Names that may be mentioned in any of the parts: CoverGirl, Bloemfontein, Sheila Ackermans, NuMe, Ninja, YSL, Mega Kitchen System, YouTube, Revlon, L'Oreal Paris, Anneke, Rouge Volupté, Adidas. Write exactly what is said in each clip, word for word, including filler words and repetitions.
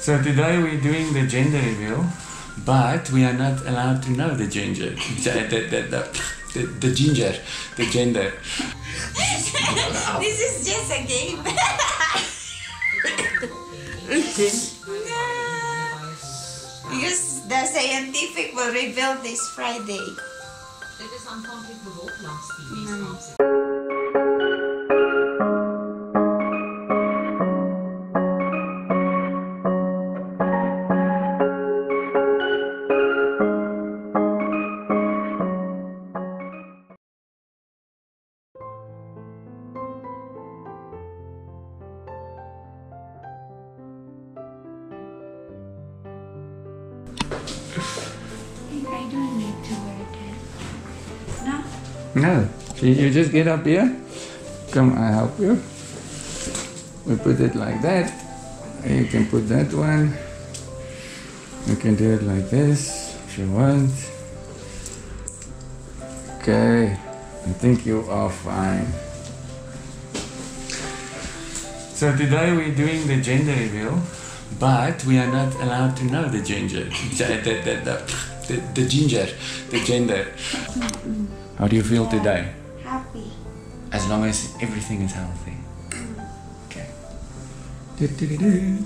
So today we're doing the gender reveal, but we are not allowed to know the ginger. the, the, the, the, the ginger. The gender. This is just a game. No. Because the scientific will reveal this Friday. It is uncomfortable last week. I don't need to wear this. No? No. You just get up here. Come, I help you. We put it like that. You can put that one. You can do it like this if you want. Okay. I think you are fine. So today we're doing the gender reveal, but we are not allowed to know the gender. The, the ginger, the gender. Mm-mm. How do you feel yeah. today? Happy. As long as everything is healthy. Mm. Okay. Du, du, du, du.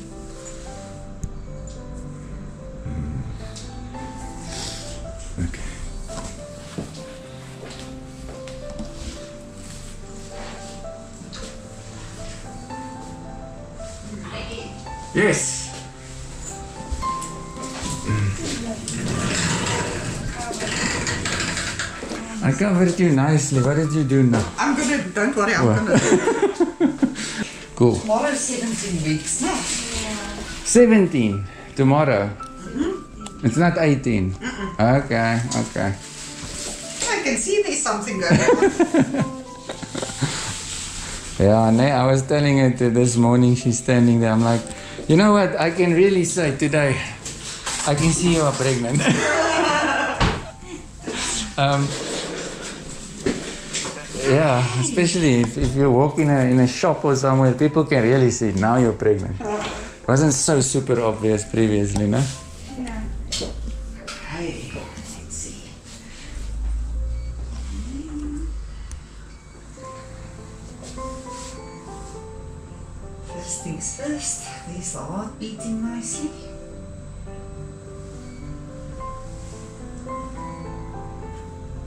Mm. Okay. Yes. I covered you nicely. What did you do now? I'm gonna. Don't worry. I'm what? gonna. Do cool. Tomorrow is seventeen weeks. No? Yeah. Seventeen tomorrow. Mm-hmm. It's not eighteen. Mm-mm. Okay. Okay. I can see there's something going on. Yeah. No, I was telling her to this morning. She's standing there. I'm like, you know what? I can really say today, I can see you are pregnant. um. Yeah, especially if, if you walk in a, in a shop or somewhere, people can really see, now you're pregnant. It wasn't so super obvious previously, no? Yeah. Okay, let's see. First things first, there's the heart beating nicely.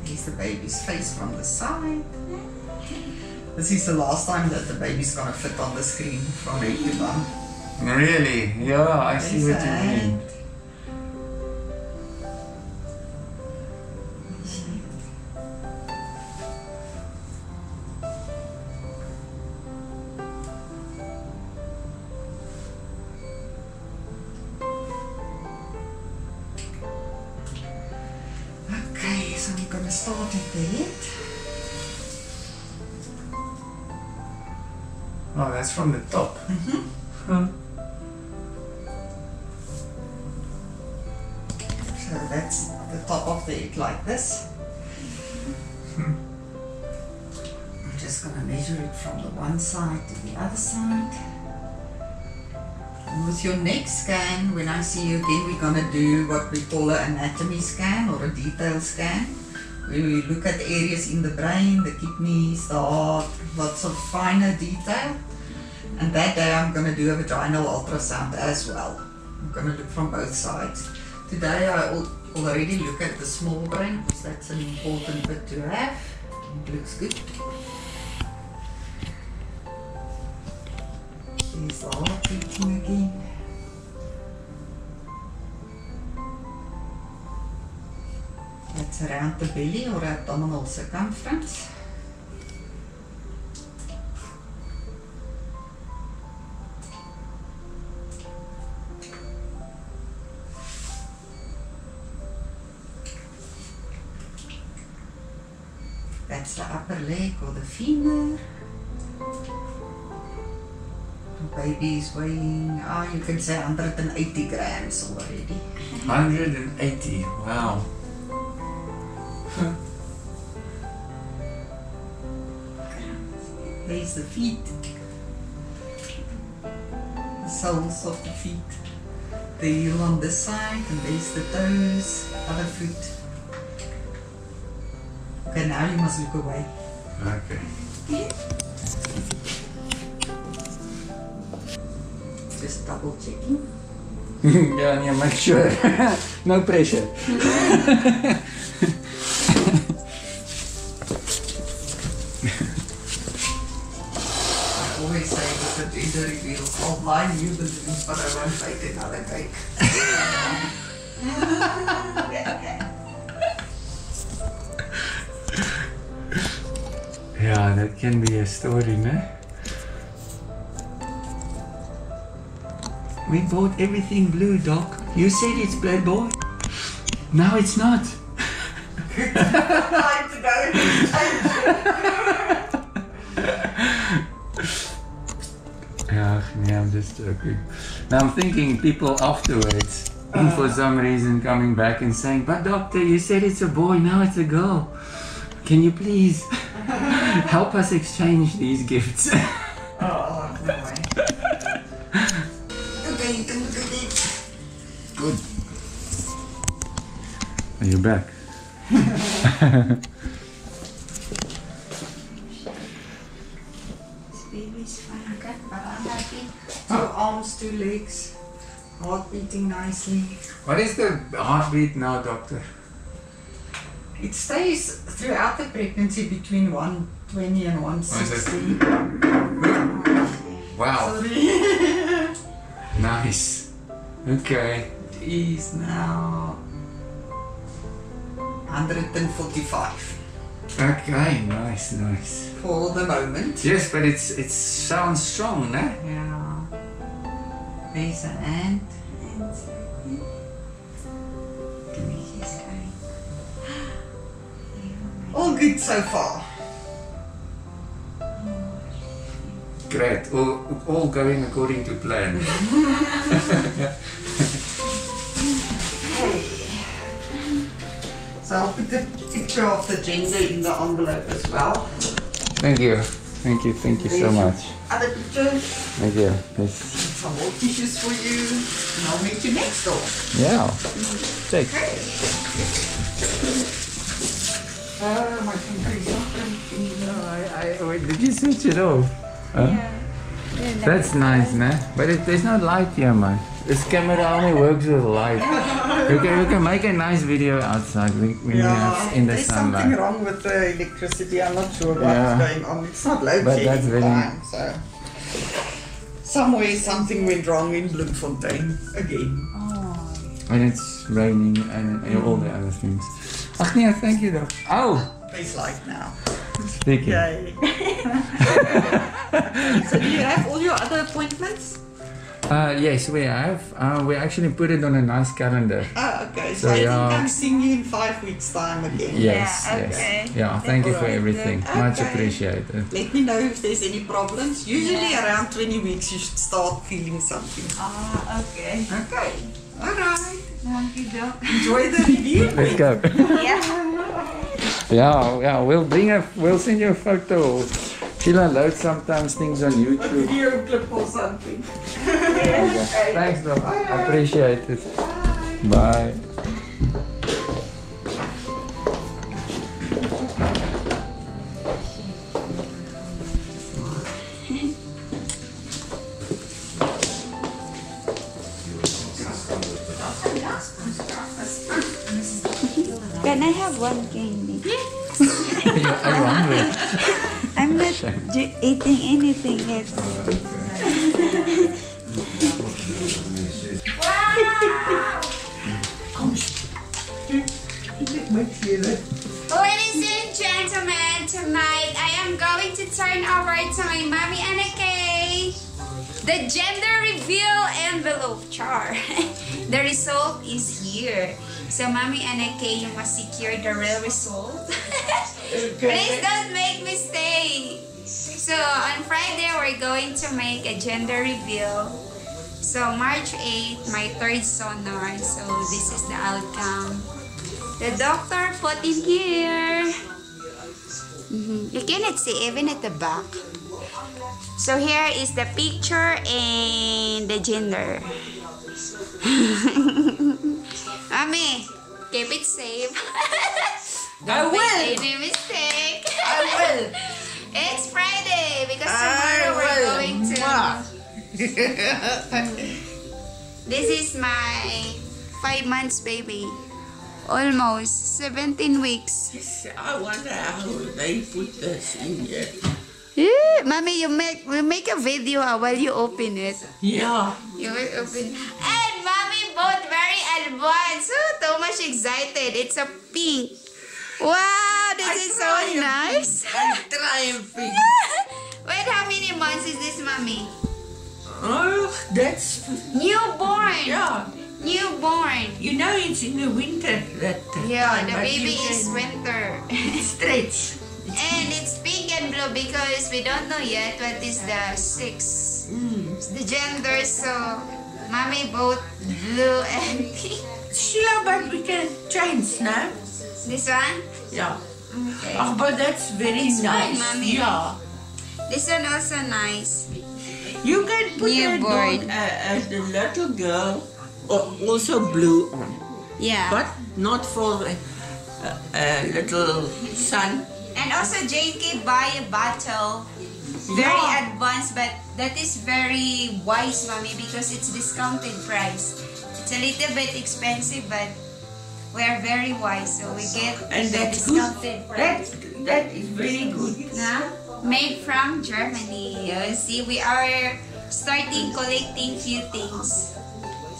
Here's the baby's face from the side. This is the last time that the baby's gonna fit on the screen from YouTube. Really? Yeah, I There's see what you mean. So we're going to start at the head. Oh, that's from the top. Mm-hmm. Huh. So that's the top of the head like this. Hmm. I'm just going to measure it from the one side to the other side. And with your neck scan, when I see you again, we're going to do what we call an anatomy scan or a detail scan, where we look at areas in the brain, the kidneys, the heart, lots of finer detail. And that day I'm going to do a vaginal ultrasound as well. I'm going to look from both sides. Today I already look at the small brain, because that's an important bit to have. It looks good. There's the heart beating again. That's around the belly or abdominal circumference. That's the upper leg or the femur. Baby is weighing, ah, oh, you can say one hundred eighty grams already. one hundred eighty, wow. Huh. There's the feet. The soles of the feet. the heel on this side, and there's the toes, other foot. Okay, now you must look away. Okay. Yeah. Just double checking. Yeah, yeah, make sure. No pressure. I always say that at the end of the reveal, I'll lie you the dreams, but I won't bake another cake. Yeah, that can be a story, no? We bought everything blue, Doc. You said it's black boy. Now it's not. Time to go. Yeah, yeah, I'm just joking. Now I'm thinking people afterwards, uh, for some reason, coming back and saying, "But Doctor, you said it's a boy. Now it's a girl. Can you please help us exchange these gifts?" Oh, no way. You can look at it. Good. Are you back? This baby's fine. Okay, but I'm happy. Two arms, two legs. Heart beating nicely. What is the heartbeat now, Doctor? It stays throughout the pregnancy between one twenty and one sixty. Wow. Sorry. Nice. Okay. It is now one forty-five. Okay, nice, nice. For the moment. Yes, but it's it sounds strong, no? Yeah. There's a hand. And he's going. All good so far. Great, all, all going according to plan. So I'll put the picture of the gender in the envelope as well. Thank you, thank you, thank you so much. Other pictures? Thank you, yes. Some more tissues for you, and I'll meet you next door. Yeah, take. Okay. Oh, my finger is open. No, I, I, wait, did you switch it off? Huh? Yeah. That's nice, man. Nah? But it, there's no light here, man. This camera only works with light. We can, we can make a nice video outside. We, we yeah, in the there's sunlight. Something wrong with the electricity. I'm not sure what's yeah. going on. It's not low key in really time, so somewhere something went wrong in Bloemfontein again. Oh. And it's raining and, and all the other things. Ach nee, thank you, though. Oh. Please like now. Thank you. So do you have all your other appointments? Uh, yes, we have. Uh, we actually put it on a nice calendar. Oh, okay. So, so I think I'm seeing you in five weeks' time again. Yes, yeah, okay. Yes. Yeah, thank you for everything. Okay. Much appreciated. Let me know if there's any problems. Usually yeah. around twenty weeks you should start feeling something. Ah, okay. Okay. All right. Thank you, Doc. Enjoy the review. Let's go. Yeah. Yeah, yeah, we'll bring a, we'll send you a photo. Sheila loads sometimes things on YouTube. A video clip or something. Okay. Thanks, Doc. I appreciate it. Bye. Bye. Can I have one candy? I'm hungry. I'm not eating anything else. Wow! Come Ladies and gentlemen, tonight I am going to turn over to my mommy Anneke the gender reveal envelope jar. The result is here. So mommy Anneke, you must secure the real result. Please don't make mistakes. So on Friday we're going to make a gender reveal. So March eighth, my third sonar. So this is the outcome. The doctor put in here. Mm-hmm. You cannot see even at the back. So here is the picture and the gender. Mommy, keep it safe. I will. Make any mistake. I will. It's Friday because tomorrow we're going to. This is my five months baby. Almost seventeen weeks. I wonder how they put this in here. Yeah, Mommy, you make we make a video while you open it. Yeah. You will open. And Mommy bought very advanced. Oh, so much excited. It's a pink. Wow, this I is so nice. I'm triumphing. Wait, how many months is this, Mommy? Oh, that's newborn. Yeah. Newborn. You know it's in the winter that yeah, time, the baby is winter. It stretch. And it's pink and blue because we don't know yet what is the sex, mm. the gender. So, Mommy bought blue and pink. Sure, but we can change now. This one? Yeah. Okay. Oh, but that's very it's nice. Fun, Mommy. Yeah. This one also nice. You can put newborn. A, a, a little girl. Also blue on. Yeah. But not for a, a little sun. And also J K buy a bottle. Very yeah. advanced, but that is very wise, Mommy, because it's discounted price. It's a little bit expensive, but we are very wise, so we get and the that's discounted good. price. That, that is very good. Nah? Made from Germany. You see, we are starting collecting few things.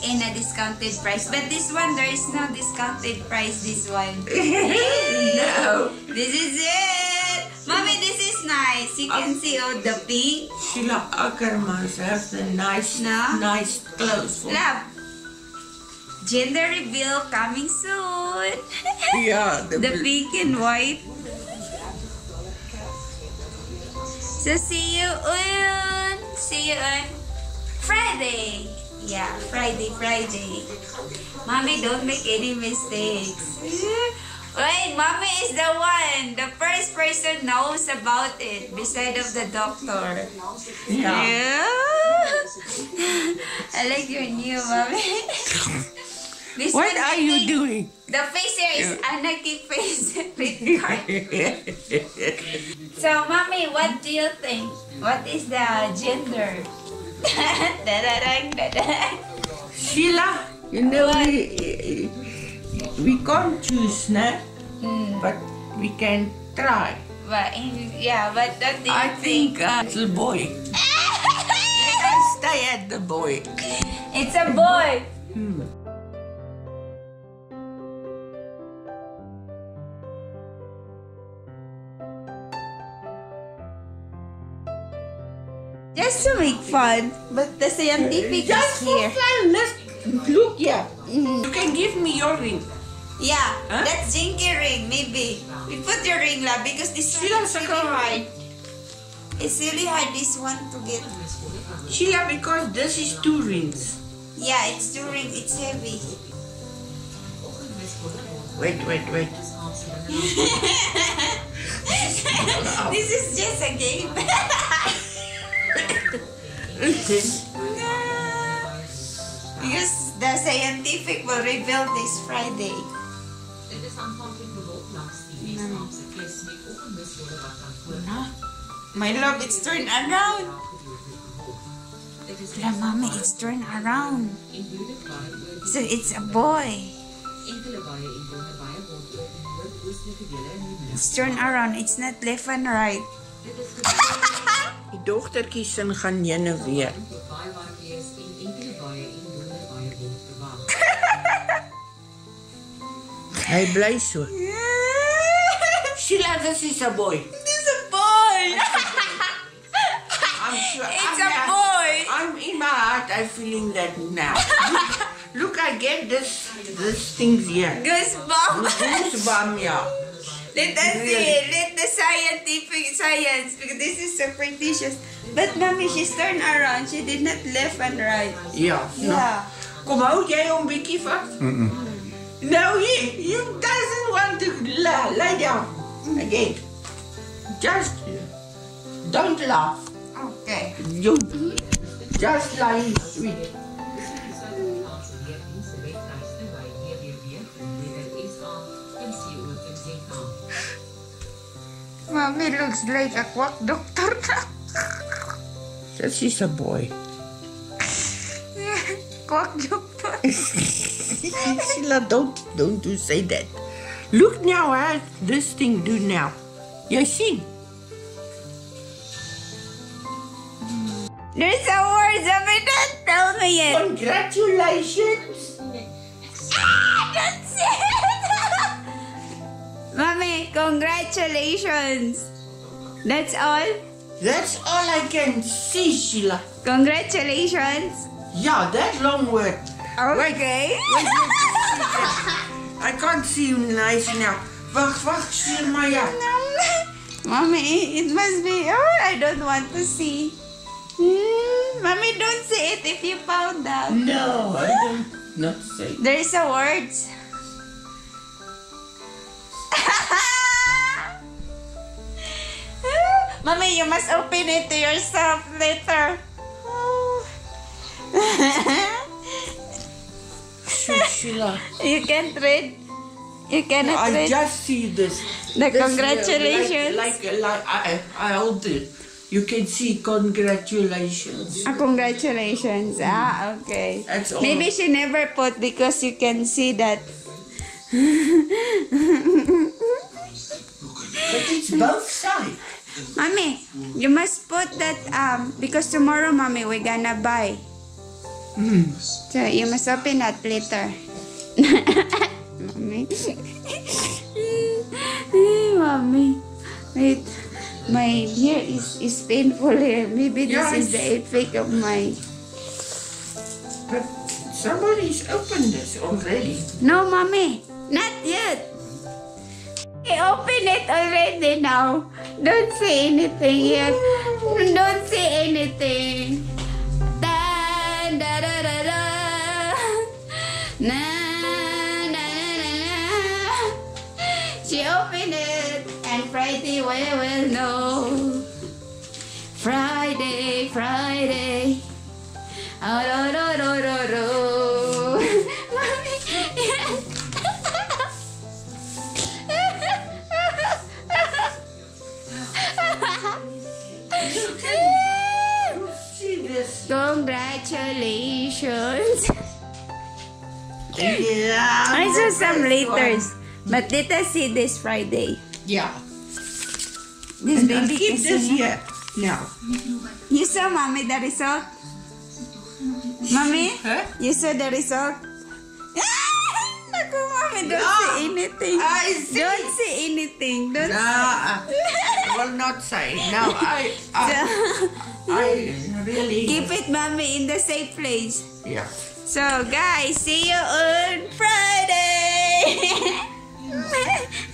In a discounted price, but this one there is no discounted price. This one, no. This is it, Mommy. This is nice. You can see all the pink. Sheila Ackermans have the nice, no? nice clothes. Love. Gender reveal coming soon. Yeah, the, the pink and white. So see you on, see you on Friday. Yeah, Friday, Friday. Mommy, don't make any mistakes. Wait, Mommy is the one. The first person knows about it, beside of the doctor. Yeah. yeah. I like your new Mommy. This what are you thing, doing? The face here is Anneke face. So, Mommy, what do you think? What is the gender? Sheila, you know we, we can't choose, nah? mm. But we can try. But in, yeah, but that I think, think uh, it's a boy. Let us stay at the boy. It's a boy. Mm. Just to make fun, but the scientific Just is here. Just for fun, let's look here. Mm. You can give me your ring. Yeah, huh? That's Jinky ring, maybe. You put your ring, love, because this she one is really hard. hard. It's really hard, this one, to get. Sheila, because this is two rings. Yeah, it's two rings, it's heavy. Wait, wait, wait. This is just a game. Because the scientific will reveal this Friday. It is uncomfortable. My love, it's turned around. Yeah, Mommy, it's turned around. So it's a boy. It's turned around. It's not left and right. Die dochtertjies gaan jene weer. Hy bly so. Sheila, this is a boy. This is a boy. I'm sure. It's I'm, a boy. I'm in my heart. I'm feeling that now. Look, I get this, this thing here. Goosebumps. Goosebumps, yeah. Let us see it. Let the scientific science, because this is superstitious. But Mommy, she's turned around. She did not left and right. Yeah. Yeah. Kom, hou jij hom bietjie vast? Mm-mm. No, he, he doesn't want to lie, lie down again. Just don't laugh. Okay. You just lie sweet. Mommy looks like a quack doctor. That she's a boy. Quack doctor. Sheila, don't, don't do say that. Look now at this thing do now. You see? There's a word that we don't tell me yet. Congratulations. Ah, that's it. Mommy, congratulations. That's all? That's all I can see, Sheila. Congratulations. Yeah, that long word. Okay. Wait, wait, wait. I can't see you nice now. Wacht, wacht, Sheila. Mommy, it must be all I don't want to see. Mm, Mommy, don't say it if you found out. No, I don't not say it. There's a word. Mommy, you must open it to yourself later. Sheila. You can't read. You cannot no, I read. I just see this. The this congratulations. Uh, like, like, like I, I hold it. You can see congratulations. Ah, congratulations. Mm. Ah, okay. That's all. Maybe she never put because you can see that. But it's both sides. Mommy, you must put that um because tomorrow, Mommy, we're gonna buy. Mm. So you must open that later. Mommy. Mommy. Wait. My hair is, is painful here. Maybe this yeah, is the effect of my... But somebody's opened this already. No, Mommy. Not yet. He opened it already now. Don't say anything yet. Don't say anything. Da da da da da. Na na na na. She opened it. And Friday we will know. Friday, Friday. Oh, do, do, do, do, do. Mommy. Congratulations. Yeah, I saw some letters, but let us see this Friday. Yeah. This and baby keep is this here. Now. You saw, Mommy, the result? Mommy? Huh? You saw the result? Look, Mommy, don't no. say anything. I see. Don't say anything. Don't no, say. I will not say. No, I, I, so, I really... Keep it, Mommy, in the safe place. Yeah. So, guys, see you on Friday.